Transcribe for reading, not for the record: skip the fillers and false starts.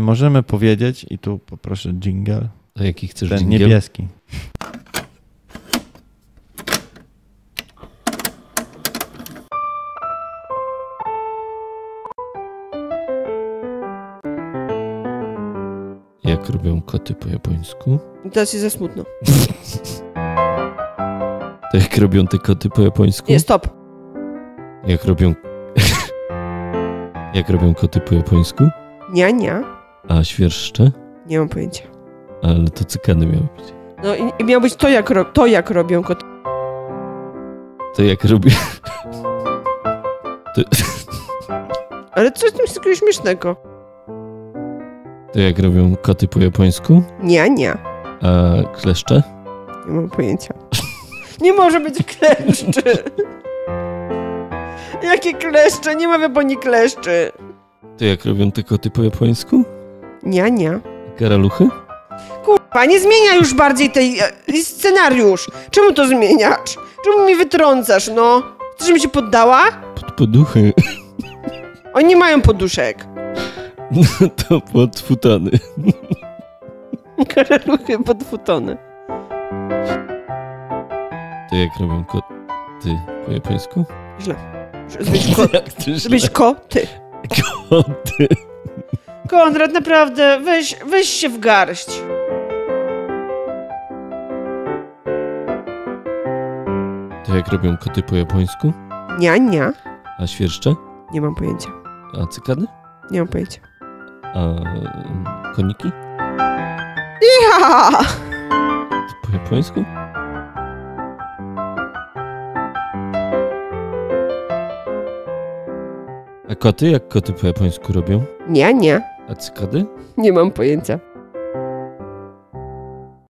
Możemy powiedzieć, i tu poproszę dżingiel. A jaki chcesz dżingiel? Ten niebieski. Jak robią koty po japońsku? Teraz jest za smutno. To jak robią te koty po japońsku? Nie, stop. Jak robią... Jak robią koty po japońsku? Nia, nia. A świerszcze? Nie mam pojęcia. Ale to cykany miały być. No i miało być to jak robią koty. To jak robią... To... Ale co jest z takiego śmiesznego? To jak robią koty po japońsku? Nia, nia. A kleszcze? Nie mam pojęcia. Nie może być kleszczy. Jakie kleszcze? Nie ma w Japonii kleszczy. To jak robią te koty po japońsku? Nia, nia. Karaluchy? Kurwa, nie zmienia już bardziej tej scenariusz. Czemu to zmieniasz? Czemu mi wytrącasz, no? Chcesz, żebym się poddała? Poduchy. Oni nie mają poduszek. No to podfutany. Karaluchy podfutony. To jak robią koty po japońsku? Źle. Żebyś koty. Koty. Konrad, naprawdę, weź się w garść. To jak robią koty po japońsku? Nia, nia. A świerszcze? Nie mam pojęcia. A cykady? Nie mam pojęcia. A koniki? Ja! Po japońsku? A koty? Jak koty po japońsku robią? Nie, nie. A cykady? Nie mam pojęcia.